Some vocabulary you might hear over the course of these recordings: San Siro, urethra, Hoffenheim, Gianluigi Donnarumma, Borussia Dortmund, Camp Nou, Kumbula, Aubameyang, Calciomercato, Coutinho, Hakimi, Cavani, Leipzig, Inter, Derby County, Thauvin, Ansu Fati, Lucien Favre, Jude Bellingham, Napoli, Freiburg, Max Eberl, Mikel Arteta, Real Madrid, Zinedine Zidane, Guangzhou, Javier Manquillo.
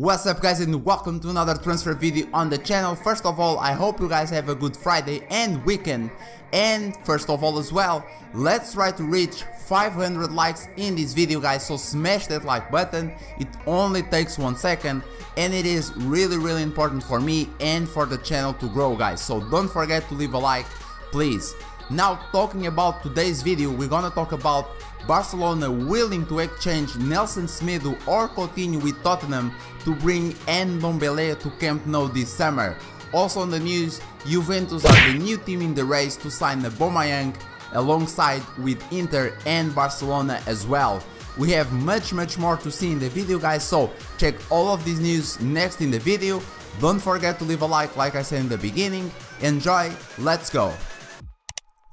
What's up guys, and welcome to another transfer video on the channel. First of all, I hope you guys have a good Friday and weekend. And first of all as well, let's try to reach 500 likes in this video guys, so smash that like button. It only takes 1 second and it is really important for me and for the channel to grow guys, so don't forget to leave a like please. Now, talking about today's video, we're gonna talk about Barcelona willing to exchange Nelson Semedo or Coutinho with Tottenham to bring Ndombele to Camp Nou this summer. Also on the news, Juventus are the new team in the race to sign Aubameyang alongside with Inter and Barcelona as well. We have much more to see in the video guys, so check all of this news next in the video. Don't forget to leave a like I said in the beginning. Enjoy, let's go!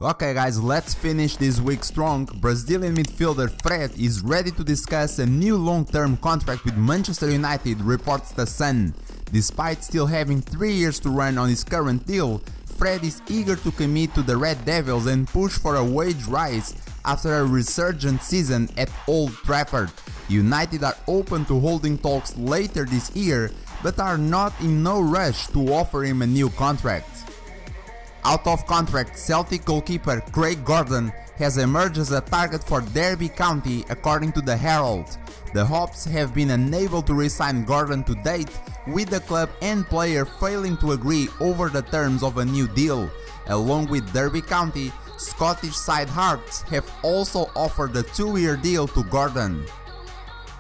Okay guys, let's finish this week strong. Brazilian midfielder Fred is ready to discuss a new long-term contract with Manchester United, reports The Sun. Despite still having 3 years to run on his current deal, Fred is eager to commit to the Red Devils and push for a wage rise after a resurgent season at Old Trafford. United are open to holding talks later this year, but are in no rush to offer him a new contract. Out of contract, Celtic goalkeeper Craig Gordon has emerged as a target for Derby County, according to the Herald. The Hawks have been unable to re-sign Gordon to date, with the club and player failing to agree over the terms of a new deal. Along with Derby County, Scottish side Hearts have also offered a 2-year deal to Gordon.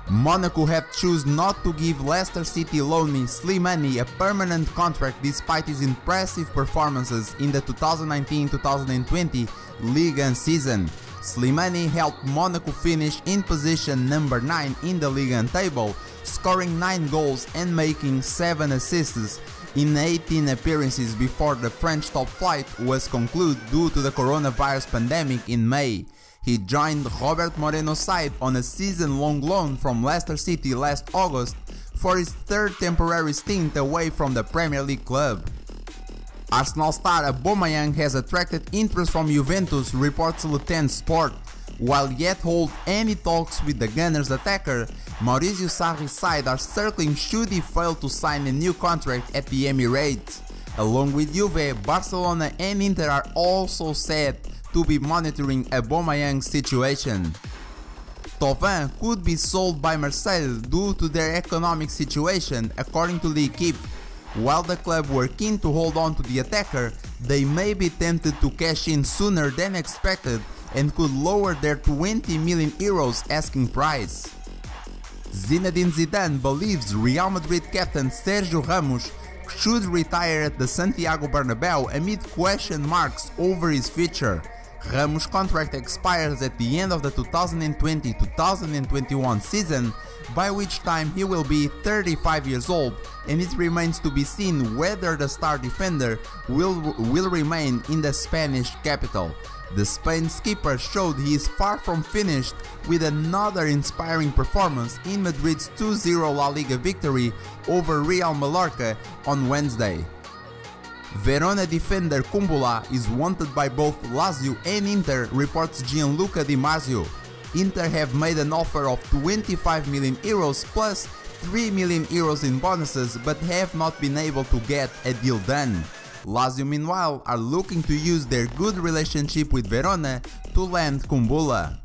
Monaco have chosen not to give Leicester City loanee Slimani a permanent contract despite his impressive performances in the 2019-2020 Ligue 1 season. Slimani helped Monaco finish in position number 9 in the Ligue 1 table, scoring 9 goals and making 7 assists in 18 appearances before the French top flight was concluded due to the coronavirus pandemic in May. He joined Robert Moreno's side on a season-long loan from Leicester City last August for his third temporary stint away from the Premier League club. Arsenal star Aubameyang has attracted interest from Juventus, reports Lutten Sport. While yet hold any talks with the Gunners attacker, Maurizio Sarri's side are circling should he fail to sign a new contract at the Emirates. Along with Juve, Barcelona and Inter are also set to be monitoring Aubameyang's situation. Thauvin could be sold by Marseille due to their economic situation, according to L'Equipe. While the club were keen to hold on to the attacker, they may be tempted to cash in sooner than expected and could lower their 20 million euros asking price. Zinedine Zidane believes Real Madrid captain Sergio Ramos should retire at the Santiago Bernabeu amid question marks over his future. Ramos' contract expires at the end of the 2020-2021 season, by which time he will be 35 years old, and it remains to be seen whether the star defender will remain in the Spanish capital. The Spain's keeper showed he is far from finished with another inspiring performance in Madrid's 2-0 La Liga victory over Real Mallorca on Wednesday. Verona defender Kumbula is wanted by both Lazio and Inter, reports Gianluca Donnarumma. Inter have made an offer of 25 million euros plus 3 million euros in bonuses, but have not been able to get a deal done. Lazio meanwhile are looking to use their good relationship with Verona to land Kumbula.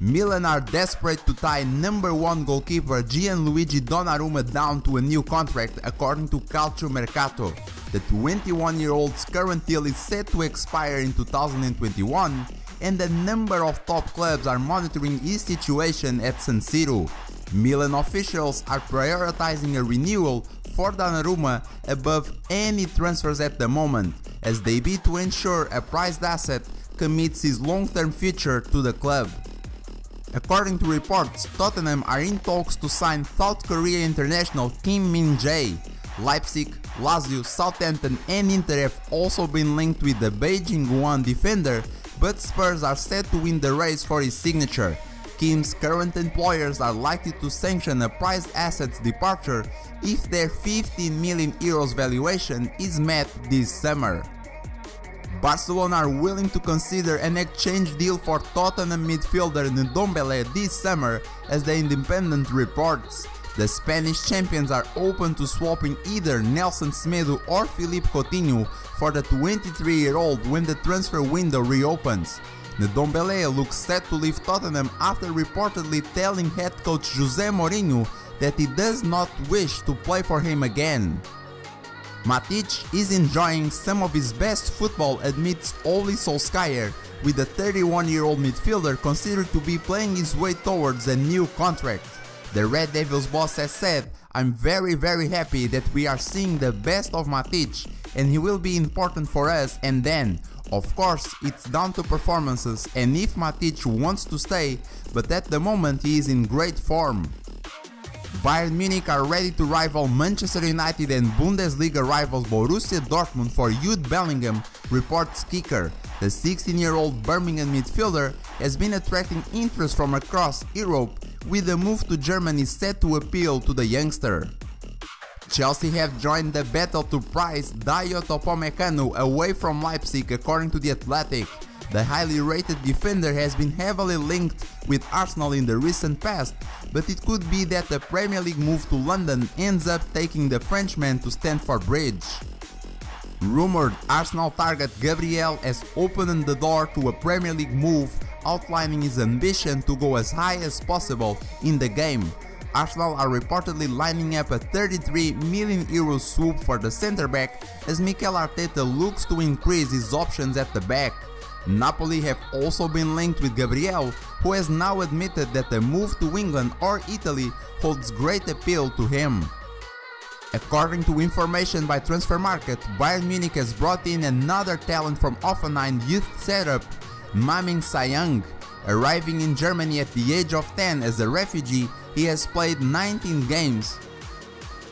Milan are desperate to tie #1 goalkeeper Gianluigi Donnarumma down to a new contract, according to Calciomercato. The 21-year-old's current deal is set to expire in 2021, and a number of top clubs are monitoring his situation at San Siro. Milan officials are prioritizing a renewal for Donnarumma above any transfers at the moment, as they bid to ensure a prized asset commits his long-term future to the club. According to reports, Tottenham are in talks to sign South Korea international Kim Min-jae. Leipzig, Lazio, Southampton and Inter have also been linked with the Beijing Guoan defender, but Spurs are set to win the race for his signature. Kim's current employers are likely to sanction a prized asset's departure if their 15 million euros valuation is met this summer. Barcelona are willing to consider an exchange deal for Tottenham midfielder Ndombele this summer, as the Independent reports. The Spanish champions are open to swapping either Nelson Semedo or Philippe Coutinho for the 23-year-old when the transfer window reopens. Ndombele looks set to leave Tottenham after reportedly telling head coach Jose Mourinho that he does not wish to play for him again. Matic is enjoying some of his best football amidst Ole Solskjaer, with the 31-year-old midfielder considered to be playing his way towards a new contract. The Red Devils boss has said, "I'm very happy that we are seeing the best of Matic and he will be important for us, and then, of course, it's down to performances and if Matic wants to stay, but at the moment he is in great form." Bayern Munich are ready to rival Manchester United and Bundesliga rivals Borussia Dortmund for Jude Bellingham, reports Kicker. The 16-year-old Birmingham midfielder has been attracting interest from across Europe, with the move to Germany set to appeal to the youngster. Chelsea have joined the battle to prize Dayot Upamecano away from Leipzig, according to The Athletic. The highly rated defender has been heavily linked with Arsenal in the recent past, but it could be that the Premier League move to London ends up taking the Frenchman to Stamford Bridge. Rumoured Arsenal target Gabriel has opened the door to a Premier League move, outlining his ambition to go as high as possible in the game. Arsenal are reportedly lining up a €33 million swoop for the centre-back as Mikel Arteta looks to increase his options at the back. Napoli have also been linked with Gabriel, who has now admitted that a move to England or Italy holds great appeal to him. According to information by Transfermarkt, Bayern Munich has brought in another talent from Hoffenheim youth setup, Maming Sayang. Arriving in Germany at the age of 10 as a refugee, he has played 19 games.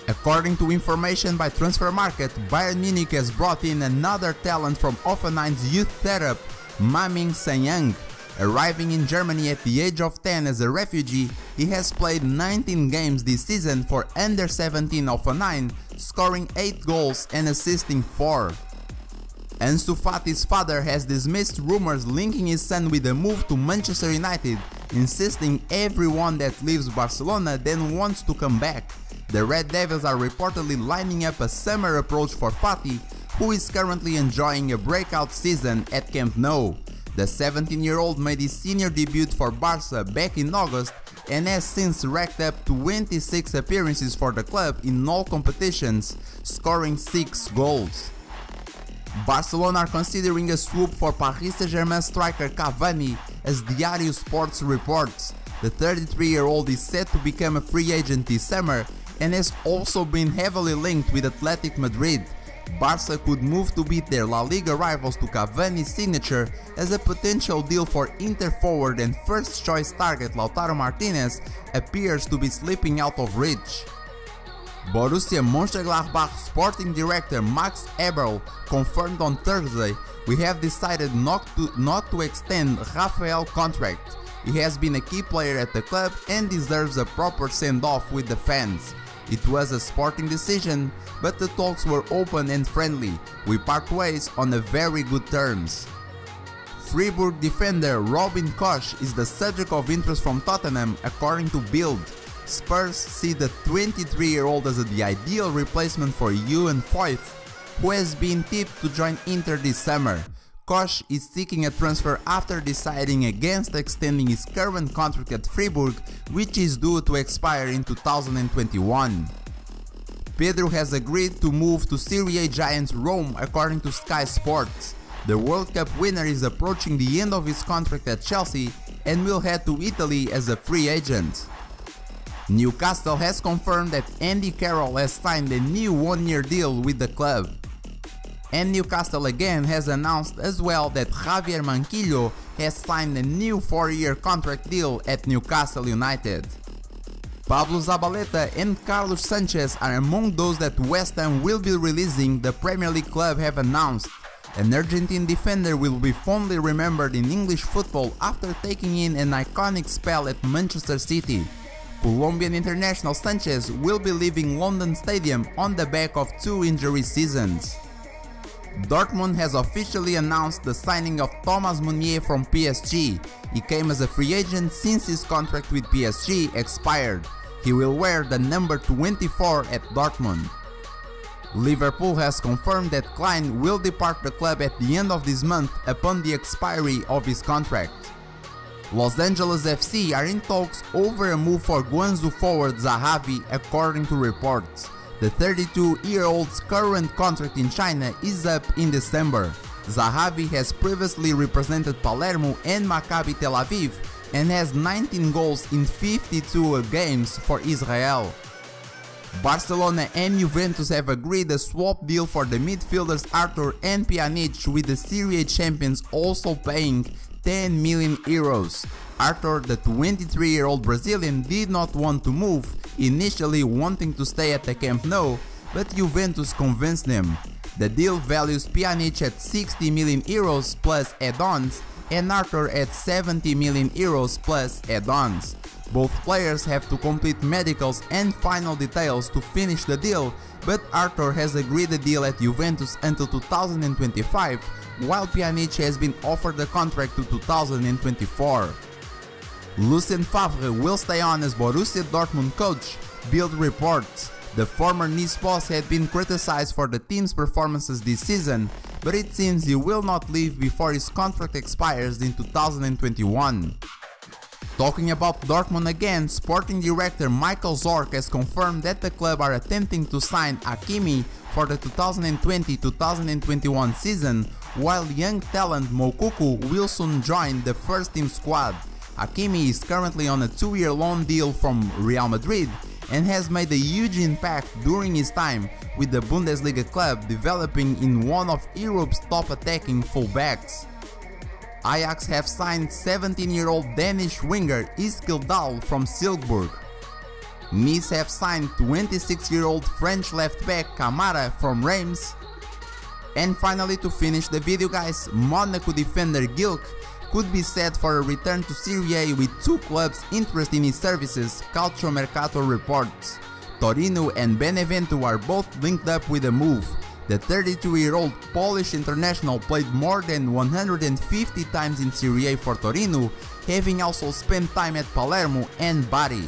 According to information by Transfermarkt, Bayern Munich has brought in another talent from Hoffenheim's youth setup, Maming Sayang. Arriving in Germany at the age of 10 as a refugee, he has played 19 games this season for under-17 Hoffenheim, scoring 8 goals and assisting 4. Ansu Fati's father has dismissed rumors linking his son with a move to Manchester United, insisting everyone that leaves Barcelona then wants to come back. The Red Devils are reportedly lining up a summer approach for Fati, who is currently enjoying a breakout season at Camp Nou. The 17-year-old made his senior debut for Barca back in August and has since racked up 26 appearances for the club in all competitions, scoring 6 goals. Barcelona are considering a swoop for Paris Saint-Germain striker Cavani, as Diario Sports reports. The 33-year-old is set to become a free agent this summer and has also been heavily linked with Athletic Madrid. Barca could move to beat their La Liga rivals to Cavani's signature, as a potential deal for Inter forward and first-choice target Lautaro Martinez appears to be slipping out of reach. Borussia Mönchengladbach sporting director Max Eberl confirmed on Thursday, "We have decided not to extend Rafael's contract. He has been a key player at the club and deserves a proper send-off with the fans. It was a sporting decision, but the talks were open and friendly. We part ways on a very good terms." Freiburg defender Robin Koch is the subject of interest from Tottenham, according to Bild. Spurs see the 23-year-old as the ideal replacement for Johan Cruyff, who has been tipped to join Inter this summer. Koch is seeking a transfer after deciding against extending his current contract at Freiburg, which is due to expire in 2021. Pedro has agreed to move to Serie A giants Rome, according to Sky Sports. The World Cup winner is approaching the end of his contract at Chelsea and will head to Italy as a free agent. Newcastle has confirmed that Andy Carroll has signed a new one-year deal with the club. And Newcastle again has announced as well that Javier Manquillo has signed a new 4-year contract deal at Newcastle United. Pablo Zabaleta and Carlos Sanchez are among those that West Ham will be releasing, the Premier League club have announced. An Argentine defender will be fondly remembered in English football after taking in an iconic spell at Manchester City. Colombian international Sanchez will be leaving London Stadium on the back of 2 injury seasons. Dortmund has officially announced the signing of Thomas Meunier from PSG. He came as a free agent since his contract with PSG expired. He will wear the number 24 at Dortmund. Liverpool has confirmed that Klein will depart the club at the end of this month upon the expiry of his contract. Los Angeles FC are in talks over a move for Guangzhou forward Zahavi, according to reports. The 32-year-old's current contract in China is up in December. Zahavi has previously represented Palermo and Maccabi Tel Aviv and has 19 goals in 52 games for Israel. Barcelona and Juventus have agreed a swap deal for the midfielders Arthur and Pjanic, with the Serie A champions also paying €10 million. Arthur, the 23-year-old Brazilian, did not want to move, initially wanting to stay at the Camp Nou, but Juventus convinced him. The deal values Pjanic at €60 million plus add-ons and Arthur at €70 million plus add-ons. Both players have to complete medicals and final details to finish the deal, but Arthur has agreed a deal at Juventus until 2025, while Pjanic has been offered a contract to 2024. Lucien Favre will stay on as Borussia Dortmund coach, Bild reports. The former Nice boss had been criticized for the team's performances this season, but it seems he will not leave before his contract expires in 2021. Talking about Dortmund again, sporting director Michael Zorc has confirmed that the club are attempting to sign Hakimi for the 2020-2021 season, while young talent Moukoko will soon join the first team squad. Hakimi is currently on a 2-year loan deal from Real Madrid and has made a huge impact during his time with the Bundesliga club, developing in one of Europe's top attacking fullbacks. Ajax have signed 17-year-old Danish winger Eskil Dahl from Silkeborg. Nice have signed 26-year-old French left-back Kamara from Reims. And finally, to finish the video guys, Monaco defender Gilk could be set for a return to Serie A with two clubs interested in his services, Calciomercato reports. Torino and Benevento are both linked up with a move. The 32-year-old Polish international played more than 150 times in Serie A for Torino, having also spent time at Palermo and Bari.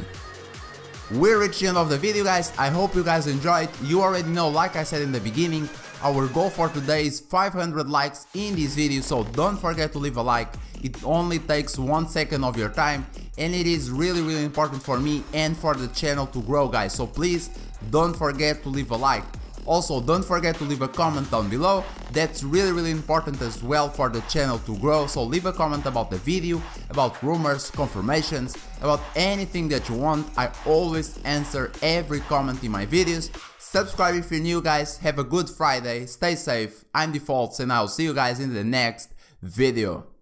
We're reaching the end of the video guys, I hope you guys enjoyed. You already know, like I said in the beginning, our goal for today is 500 likes in this video, so don't forget to leave a like. It only takes 1 second of your time and it is really important for me and for the channel to grow guys, so please don't forget to leave a like. Also, don't forget to leave a comment down below, that's really important as well for the channel to grow, so leave a comment about the video, about rumors, confirmations, about anything that you want. I always answer every comment in my videos. Subscribe if you're new guys, have a good Friday, stay safe, I'm Defaults and I'll see you guys in the next video.